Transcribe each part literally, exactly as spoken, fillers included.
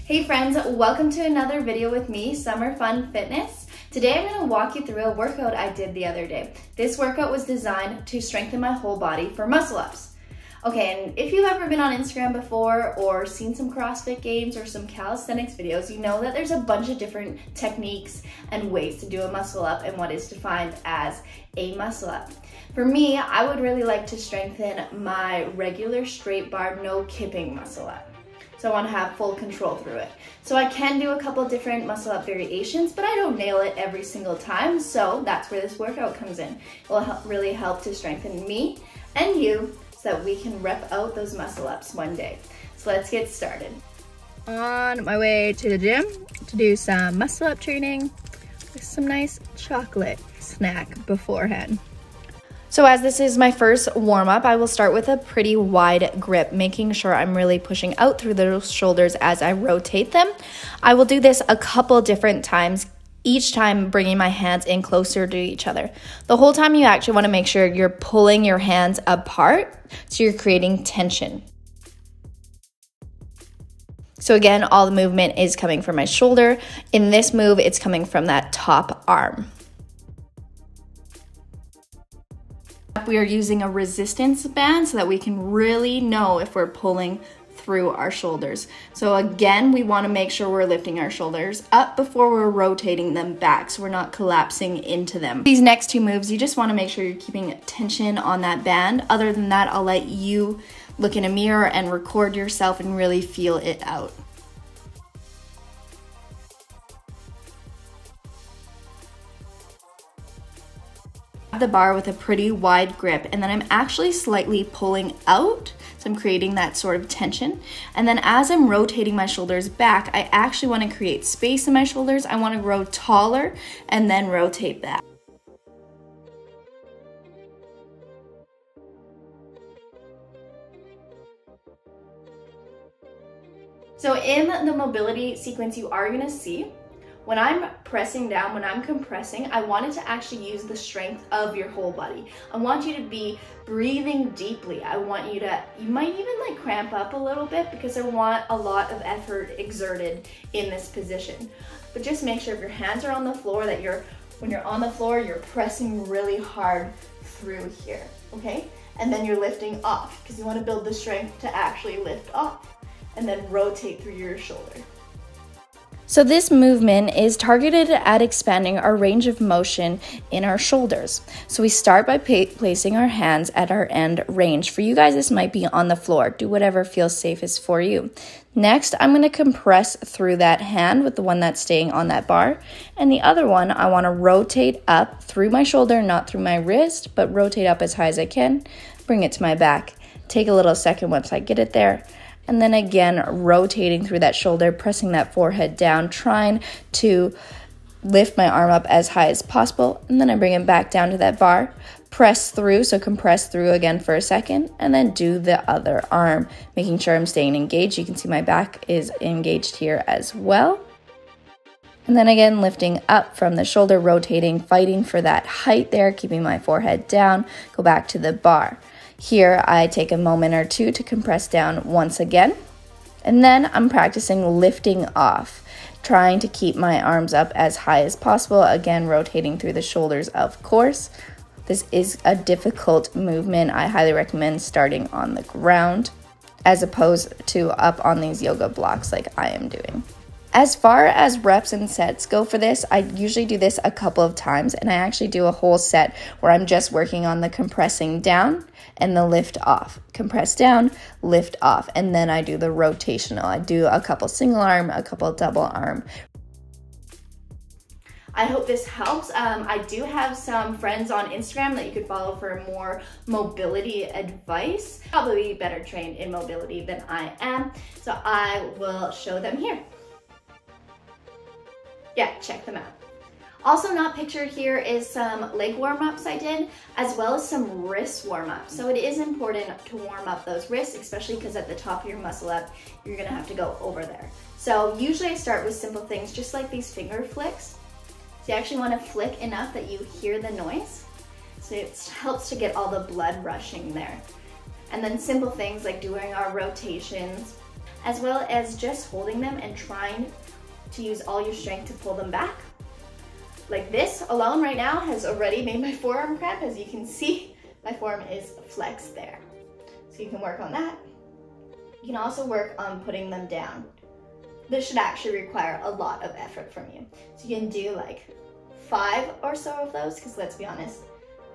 Hey friends, welcome to another video with me, Summer Fun Fitness. Today I'm going to walk you through a workout I did the other day. This workout was designed to strengthen my whole body for muscle ups. Okay, and if you've ever been on Instagram before or seen some CrossFit games or some calisthenics videos, you know that there's a bunch of different techniques and ways to do a muscle up and what is defined as a muscle up. For me, I would really like to strengthen my regular straight bar, no kipping muscle up. So I want to have full control through it. So I can do a couple different muscle up variations, but I don't nail it every single time. So that's where this workout comes in. It will help, really help to strengthen me and you so that we can rep out those muscle ups one day. So let's get started. On my way to the gym to do some muscle up training with some nice chocolate snack beforehand. So as this is my first warm up, I will start with a pretty wide grip, making sure I'm really pushing out through those shoulders as I rotate them. I will do this a couple different times, each time bringing my hands in closer to each other. The whole time you actually want to make sure you're pulling your hands apart, so you're creating tension. So again, all the movement is coming from my shoulder. In this move, it's coming from that top arm. We are using a resistance band so that we can really know if we're pulling through our shoulders. So again, we want to make sure we're lifting our shoulders up before we're rotating them back so we're not collapsing into them. These next two moves, you just want to make sure you're keeping tension on that band. Other than that, I'll let you look in a mirror and record yourself and really feel it out. The bar with a pretty wide grip, and then I'm actually slightly pulling out, so I'm creating that sort of tension. And then as I'm rotating my shoulders back, I actually want to create space in my shoulders. I want to grow taller and then rotate back. So in the mobility sequence, you are going to see when I'm pressing down, when I'm compressing, I want it to actually use the strength of your whole body. I want you to be breathing deeply. I want you to, you might even like cramp up a little bit because I want a lot of effort exerted in this position. But just make sure if your hands are on the floor that you're, when you're on the floor, you're pressing really hard through here, okay? And then you're lifting off because you want to build the strength to actually lift off and then rotate through your shoulder. So this movement is targeted at expanding our range of motion in our shoulders. So we start by placing our hands at our end range. For you guys, this might be on the floor. Do whatever feels safest for you. Next, I'm going to compress through that hand with the one that's staying on that bar. And the other one, I want to rotate up through my shoulder, not through my wrist, but rotate up as high as I can. Bring it to my back. Take a little second once I get it there. And then again, rotating through that shoulder, pressing that forehead down, trying to lift my arm up as high as possible. And then I bring it back down to that bar, press through, so compress through again for a second, and then do the other arm, making sure I'm staying engaged. You can see my back is engaged here as well. And then again, lifting up from the shoulder, rotating, fighting for that height there, keeping my forehead down, go back to the bar. Here, I take a moment or two to compress down once again, and then I'm practicing lifting off, trying to keep my arms up as high as possible, again rotating through the shoulders, of course. This is a difficult movement. I highly recommend starting on the ground as opposed to up on these yoga blocks like I am doing. As far as reps and sets go for this, I usually do this a couple of times, and I actually do a whole set where I'm just working on the compressing down and the lift off. Compress down, lift off, and then I do the rotational. I do a couple single arm, a couple double arm. I hope this helps. Um, I do have some friends on Instagram that you could follow for more mobility advice. Probably better trained in mobility than I am, so I will show them here. Yeah, check them out. Also not pictured here is some leg warm-ups I did, as well as some wrist warm-ups. So it is important to warm up those wrists, especially because at the top of your muscle up, you're gonna have to go over there. So usually I start with simple things, just like these finger flicks. So you actually wanna flick enough that you hear the noise. So it helps to get all the blood rushing there. And then simple things like doing our rotations, as well as just holding them and trying to use all your strength to pull them back. Like this alone right now has already made my forearm cramp. As you can see, my forearm is flexed there. So you can work on that. You can also work on putting them down. This should actually require a lot of effort from you. So you can do like five or so of those, because let's be honest,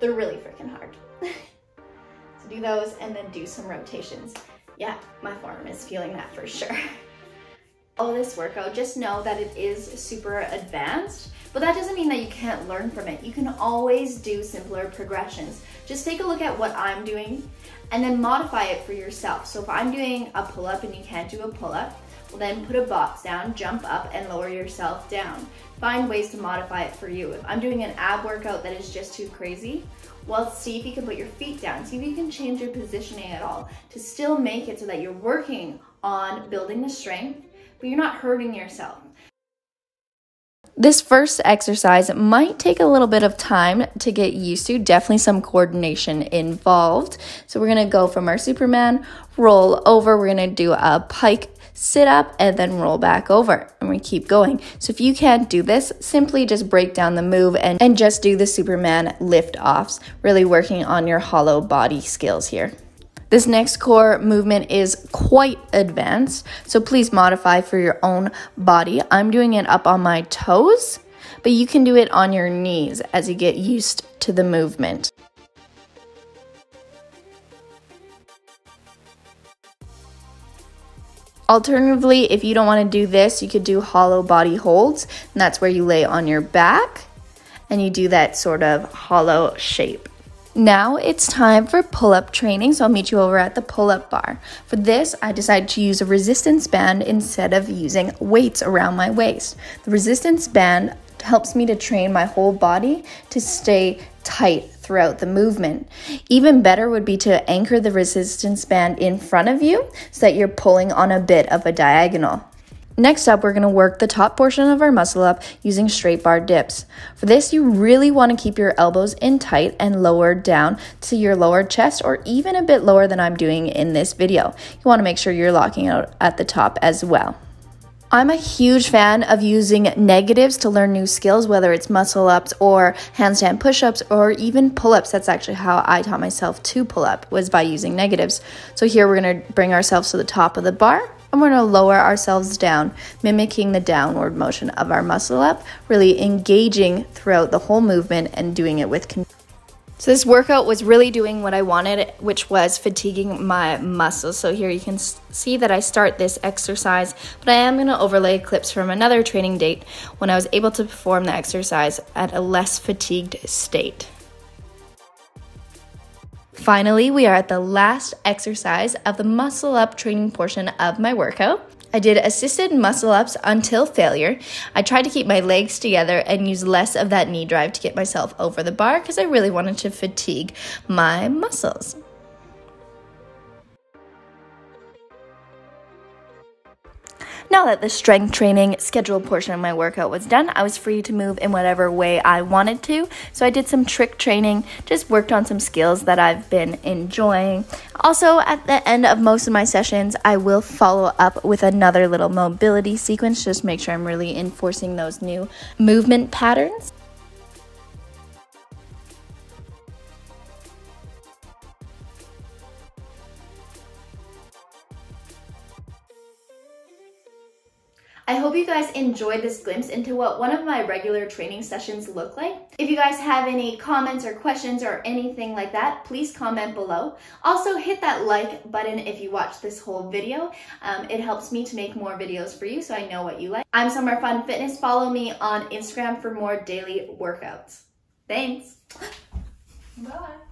they're really freaking hard. So do those and then do some rotations. Yeah, my forearm is feeling that for sure. All this workout, just know that it is super advanced, but that doesn't mean that you can't learn from it. You can always do simpler progressions. Just take a look at what I'm doing and then modify it for yourself. So if I'm doing a pull-up and you can't do a pull-up, well then put a box down, jump up and lower yourself down. Find ways to modify it for you. If I'm doing an ab workout that is just too crazy, well, see if you can put your feet down, see if you can change your positioning at all to still make it so that you're working on building the strength, but you're not hurting yourself. This first exercise might take a little bit of time to get used to, definitely some coordination involved. So we're gonna go from our Superman, roll over, we're gonna do a pike, sit up, and then roll back over, and we keep going. So if you can't do this, simply just break down the move and, and just do the Superman lift offs, really working on your hollow body skills here. This next core movement is quite advanced, so please modify for your own body. I'm doing it up on my toes, but you can do it on your knees as you get used to the movement. Alternatively, if you don't want to do this, you could do hollow body holds, and that's where you lay on your back and you do that sort of hollow shape. Now it's time for pull-up training, so I'll meet you over at the pull-up bar. For this, I decided to use a resistance band instead of using weights around my waist. The resistance band helps me to train my whole body to stay tight throughout the movement. Even better would be to anchor the resistance band in front of you so that you're pulling on a bit of a diagonal. Next up, we're going to work the top portion of our muscle up using straight bar dips. For this, you really want to keep your elbows in tight and lower down to your lower chest, or even a bit lower than I'm doing in this video. You want to make sure you're locking out at the top as well. I'm a huge fan of using negatives to learn new skills, whether it's muscle ups or handstand push-ups or even pull-ups. That's actually how I taught myself to pull up, was by using negatives. So here we're going to bring ourselves to the top of the bar, and we're going to lower ourselves down, mimicking the downward motion of our muscle up, really engaging throughout the whole movement and doing it with control. So this workout was really doing what I wanted, which was fatiguing my muscles. So here you can see that I start this exercise, but I am going to overlay clips from another training date when I was able to perform the exercise at a less fatigued state. Finally, we are at the last exercise of the muscle up training portion of my workout. I did assisted muscle ups until failure. I tried to keep my legs together and use less of that knee drive to get myself over the bar because I really wanted to fatigue my muscles. Now that the strength training schedule portion of my workout was done, I was free to move in whatever way I wanted to. So I did some trick training, just worked on some skills that I've been enjoying. Also, at the end of most of my sessions, I will follow up with another little mobility sequence, just make sure I'm really enforcing those new movement patterns. I hope you guys enjoyed this glimpse into what one of my regular training sessions look like. If you guys have any comments or questions or anything like that, please comment below. Also hit that like button if you watch this whole video. Um, it helps me to make more videos for you so I know what you like. I'm Summer Fun Fitness. Follow me on Instagram for more daily workouts. Thanks. Bye.